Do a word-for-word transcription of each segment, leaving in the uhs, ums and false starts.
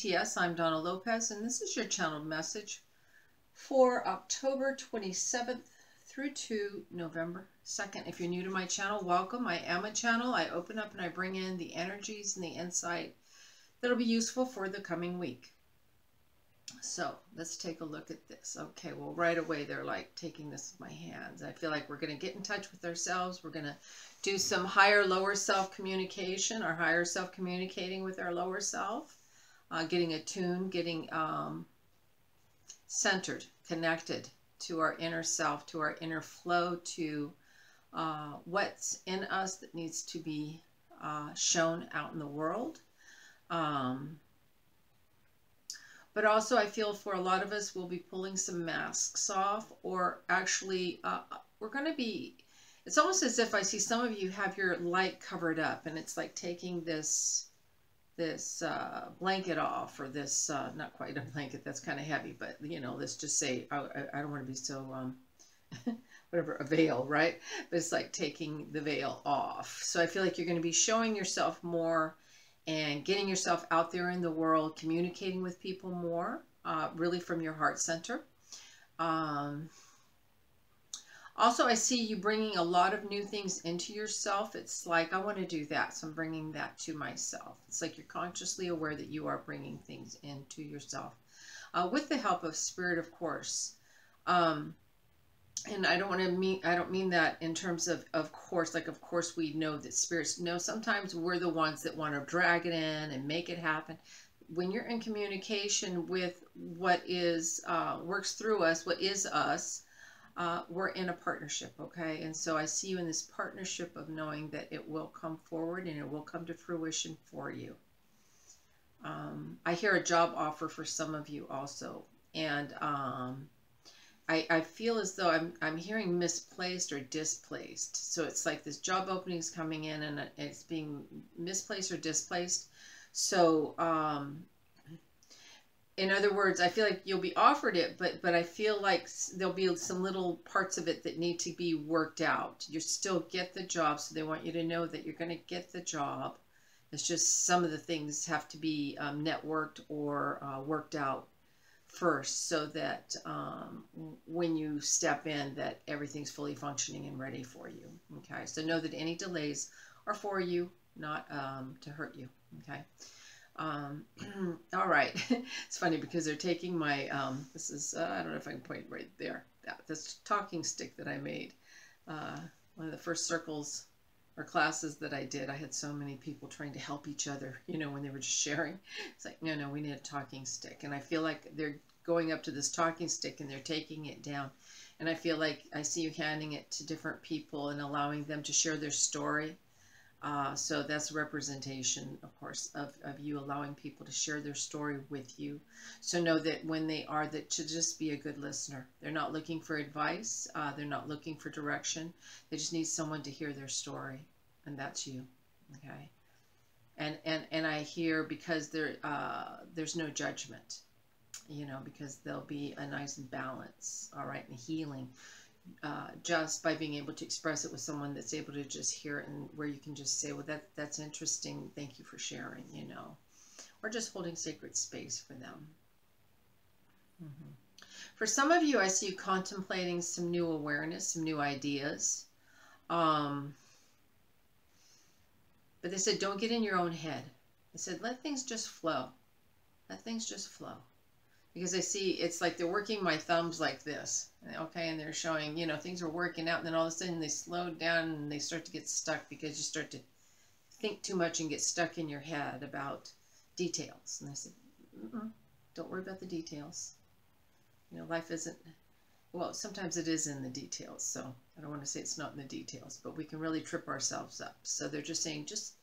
D T S, I'm Donna Lopez, and this is your channel message for October twenty-seventh through to November second. If you're new to my channel, welcome. I am a channel. I open up and I bring in the energies and the insight that'll be useful for the coming week. So let's take a look at this. Okay, well, right away they're like taking this with my hands. I feel like we're going to get in touch with ourselves. We're going to do some higher, lower self communication, our higher self communicating with our lower self, uh, getting attuned, getting um, centered, connected to our inner self, to our inner flow, to uh, what's in us that needs to be uh, shown out in the world. Um, But also I feel for a lot of us, we'll be pulling some masks off, or actually uh, we're going to be, it's almost as if I see some of you have your light covered up, and it's like taking this, this uh, blanket off, or this, uh, not quite a blanket, that's kind of heavy, but you know, let's just say, I, I don't want to be so, um, whatever, a veil, right? But it's like taking the veil off. So I feel like you're going to be showing yourself more and getting yourself out there in the world, communicating with people more, uh, really from your heart center. Um, also, I see you bringing a lot of new things into yourself. It's like, I want to do that, so I'm bringing that to myself. It's like you're consciously aware that you are bringing things into yourself uh, with the help of spirit, of course. Um, And I don't want to mean, I don't mean that in terms of, of course, like, of course, we know that spirits know. Sometimes we're the ones that want to drag it in and make it happen. When you're in communication with what is, uh, works through us, what is us, uh, we're in a partnership. Okay. And so I see you in this partnership of knowing that it will come forward and it will come to fruition for you. Um, I hear a job offer for some of you also. And, um, I, I feel as though I'm, I'm hearing misplaced or displaced. So it's like this job opening is coming in and it's being misplaced or displaced. So um, in other words, I feel like you'll be offered it, but, but I feel like there'll be some little parts of it that need to be worked out. You still get the job, so they want you to know that you're going to get the job. It's just some of the things have to be um, networked or uh, worked out first, so that um, when you step in, that everything's fully functioning and ready for you. Okay, so know that any delays are for you, not um, to hurt you. Okay, um, all right. It's funny because they're taking my, um, this is, uh, I don't know if I can point right there, that, this talking stick that I made. Uh, one of the first circles or classes that I did, I had so many people trying to help each other, you know, when they were just sharing. It's like, no, no, we need a talking stick. And I feel like they're going up to this talking stick and they're taking it down. And I feel like I see you handing it to different people and allowing them to share their story. Uh, so that's representation, of course, of, of you allowing people to share their story with you. So know that when they are, that to just be a good listener. They're not looking for advice. Uh, they're not looking for direction. They just need someone to hear their story. And that's you, okay? And and and I hear, because there uh, there's no judgment, you know, because there'll be a nice balance, all right, and healing, uh, just by being able to express it with someone that's able to just hear it, and where you can just say, well, that that's interesting. Thank you for sharing, you know, or just holding sacred space for them. Mm-hmm. For some of you, I see you contemplating some new awareness, some new ideas. Um, But they said, don't get in your own head. They said, let things just flow. Let things just flow. Because I see, it's like they're working my thumbs like this. Okay, and they're showing, you know, things are working out. And then all of a sudden they slow down and they start to get stuck, because you start to think too much and get stuck in your head about details. And I said, mm-mm, don't worry about the details. You know, life isn't, well, sometimes it is in the details, so I don't want to say it's not in the details, but we can really trip ourselves up. So they're just saying, just,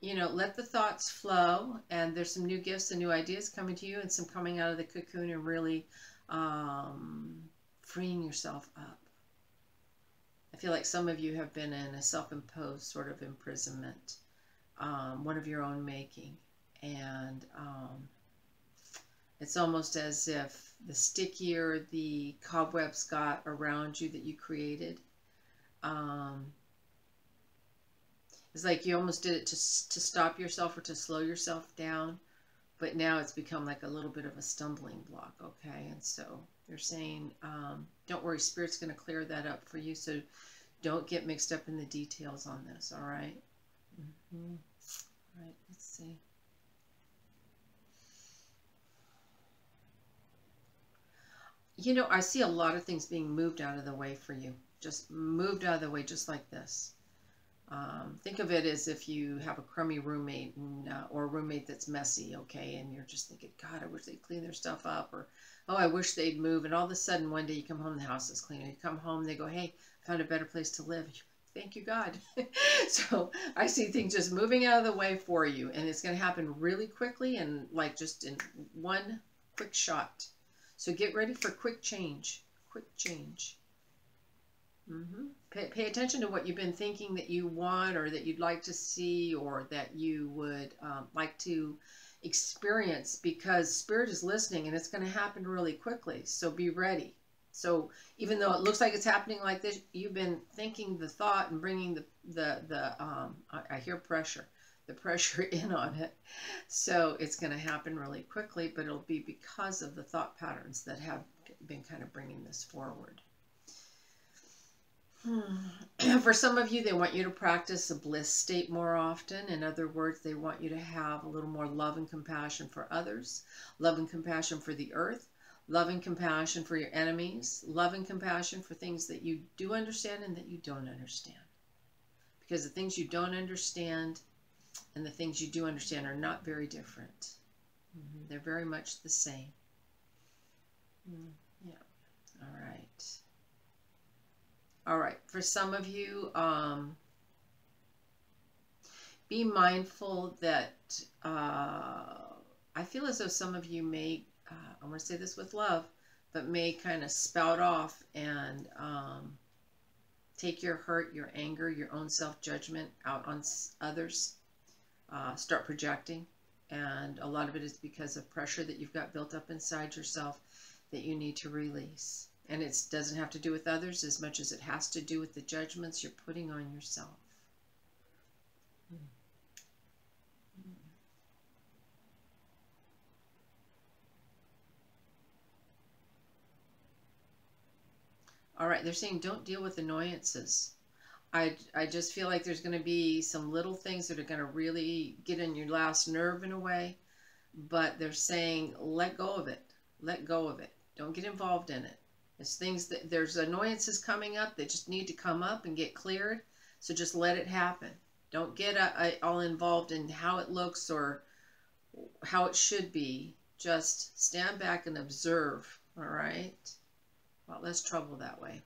you know, let the thoughts flow, and there's some new gifts and new ideas coming to you, and some coming out of the cocoon, and really um, freeing yourself up. I feel like some of you have been in a self-imposed sort of imprisonment, um, one of your own making, and um, it's almost as if the stickier the cobwebs got around you that you created, um, it's like you almost did it to, to stop yourself or to slow yourself down, but now it's become like a little bit of a stumbling block, okay? And so they're saying, um, don't worry, Spirit's going to clear that up for you, so don't get mixed up in the details on this, all right? Mm-hmm. All right, let's see. You know, I see a lot of things being moved out of the way for you, just moved out of the way just like this. Um, think of it as if you have a crummy roommate and, uh, or a roommate that's messy, okay, and you're just thinking, God, I wish they'd clean their stuff up, or, oh, I wish they'd move, and all of a sudden one day you come home, the house is clean, you come home, they go, hey, I found a better place to live. Thank you, God. So I see things just moving out of the way for you, and it's going to happen really quickly and like just in one quick shot. So get ready for quick change, quick change. Mm-hmm. Pay, pay attention to what you've been thinking that you want or that you'd like to see or that you would um, like to experience, because Spirit is listening and it's going to happen really quickly. So be ready. So even though it looks like it's happening like this, you've been thinking the thought and bringing the, the, the um, I, I hear pressure, the pressure in on it. So it's going to happen really quickly, but it'll be because of the thought patterns that have been kind of bringing this forward. Hmm. For some of you, they want you to practice a bliss state more often. In other words, they want you to have a little more love and compassion for others, love and compassion for the earth, love and compassion for your enemies, love and compassion for things that you do understand and that you don't understand. Because the things you don't understand and the things you do understand are not very different. Mm-hmm. They're very much the same. Mm, yeah. All right. All right, for some of you, um, be mindful that uh, I feel as though some of you may, uh, I want to say this with love, but may kind of spout off and um, take your hurt, your anger, your own self-judgment out on others, uh, start projecting. And a lot of it is because of pressure that you've got built up inside yourself that you need to release. And it doesn't have to do with others as much as it has to do with the judgments you're putting on yourself. All right, they're saying don't deal with annoyances. I, I just feel like there's going to be some little things that are going to really get in your last nerve in a way, but they're saying let go of it. Let go of it. Don't get involved in it. There's things that there's annoyances coming up that just need to come up and get cleared. So just let it happen. Don't get uh, all involved in how it looks or how it should be. Just stand back and observe. All right. Well, less trouble that way.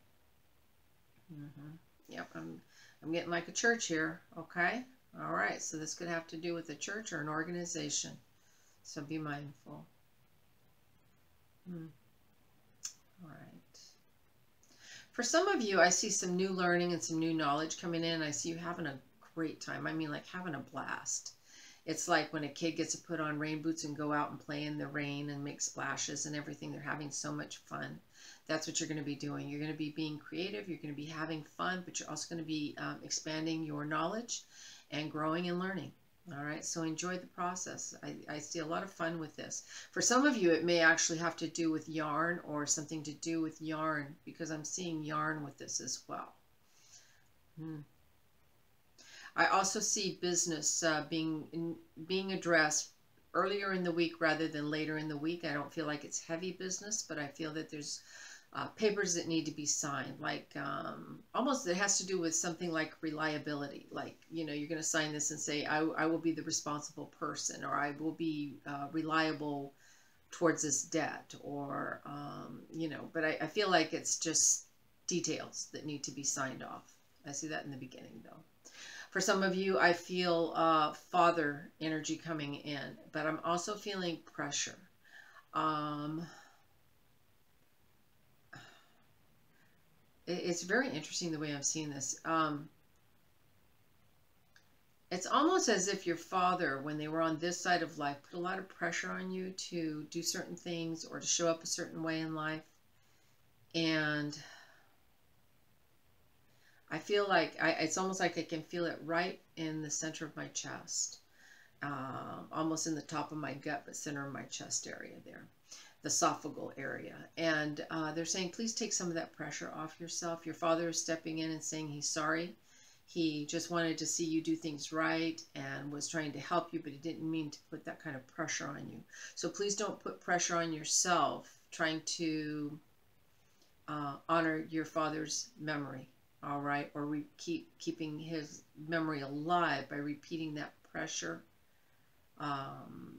Mm-hmm. Yep. I'm I'm getting like a church here. Okay. All right. So this could have to do with a church or an organization. So be mindful. Mm. All right. For some of you, I see some new learning and some new knowledge coming in. I see you having a great time. I mean, like having a blast. It's like when a kid gets to put on rain boots and go out and play in the rain and make splashes and everything. They're having so much fun. That's what you're going to be doing. You're going to be being creative. You're going to be having fun, but you're also going to be um, expanding your knowledge and growing and learning. All right, so enjoy the process. I, I see a lot of fun with this. For some of you, it may actually have to do with yarn or something to do with yarn, because I'm seeing yarn with this as well. Hmm. I also see business uh, being in, being addressed earlier in the week rather than later in the week. I don't feel like it's heavy business, but I feel that there's uh, papers that need to be signed, like um, almost it has to do with something like reliability. Like, you know, you're going to sign this and say, I, I will be the responsible person, or I will be uh, reliable towards this debt, or, um, you know, but I, I feel like it's just details that need to be signed off. I see that in the beginning, though. For some of you, I feel uh, father energy coming in, but I'm also feeling pressure. Um, it's very interesting the way I'm seeing this. Um, it's almost as if your father, when they were on this side of life, put a lot of pressure on you to do certain things or to show up a certain way in life. And I feel like I, it's almost like I can feel it right in the center of my chest. uh, almost in the top of my gut, but center of my chest area there, the esophageal area. And uh, they're saying, please take some of that pressure off yourself. Your father is stepping in and saying he's sorry. He just wanted to see you do things right and was trying to help you, but he didn't mean to put that kind of pressure on you. So please don't put pressure on yourself trying to uh, honor your father's memory, all right? Or we keep keeping his memory alive by repeating that pressure um,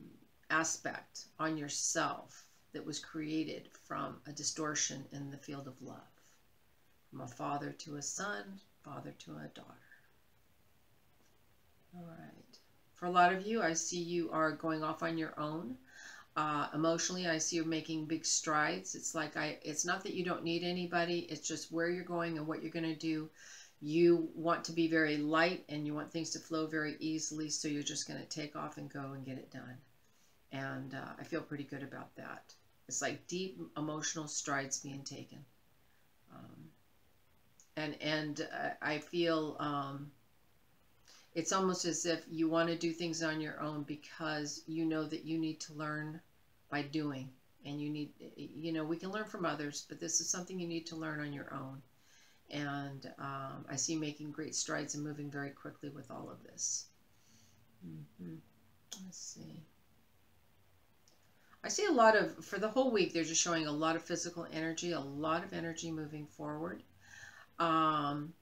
aspect on yourself that was created from a distortion in the field of love. From a father to a son, father to a daughter. All right. For a lot of you, I see you are going off on your own. Uh, emotionally, I see you're making big strides. It's like I, it's not that you don't need anybody. It's just where you're going and what you're going to do. You want to be very light and you want things to flow very easily. So you're just going to take off and go and get it done. And uh, I feel pretty good about that. It's like deep emotional strides being taken. Um, And, and uh, I feel um, it's almost as if you want to do things on your own because you know that you need to learn by doing. And you need, you know, we can learn from others, but this is something you need to learn on your own. And um, I see making great strides and moving very quickly with all of this. Mm-hmm. Let's see. I see a lot of, for the whole week, they're just showing a lot of physical energy, a lot of energy moving forward. Um,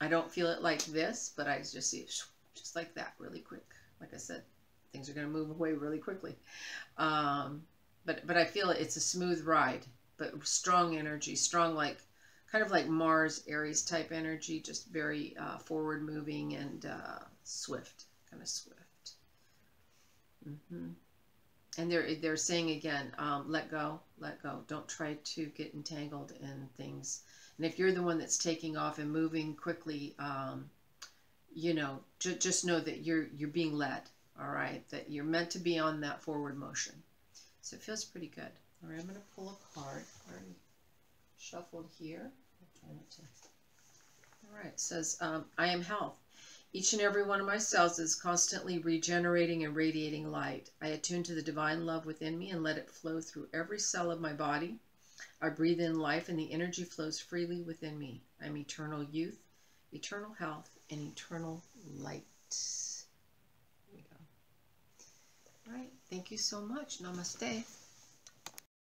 I don't feel it like this, but I just see it just like that really quick. Like I said, things are going to move away really quickly. Um, but, but I feel it's a smooth ride, but strong energy, strong, like kind of like Mars, Aries type energy, just very, uh, forward moving and, uh, swift, kind of swift. Mm-hmm. And they're, they're saying again, um, let go, let go. Don't try to get entangled in things. And if you're the one that's taking off and moving quickly, um, you know, ju just know that you're, you're being led, all right? That you're meant to be on that forward motion. So it feels pretty good. All right, I'm going to pull a card. Already shuffled here. All right, it says, um, I am health. Each and every one of my cells is constantly regenerating and radiating light. I attune to the divine love within me and let it flow through every cell of my body. I breathe in life and the energy flows freely within me. I'm eternal youth, eternal health, and eternal light. There we go. All right. Thank you so much. Namaste.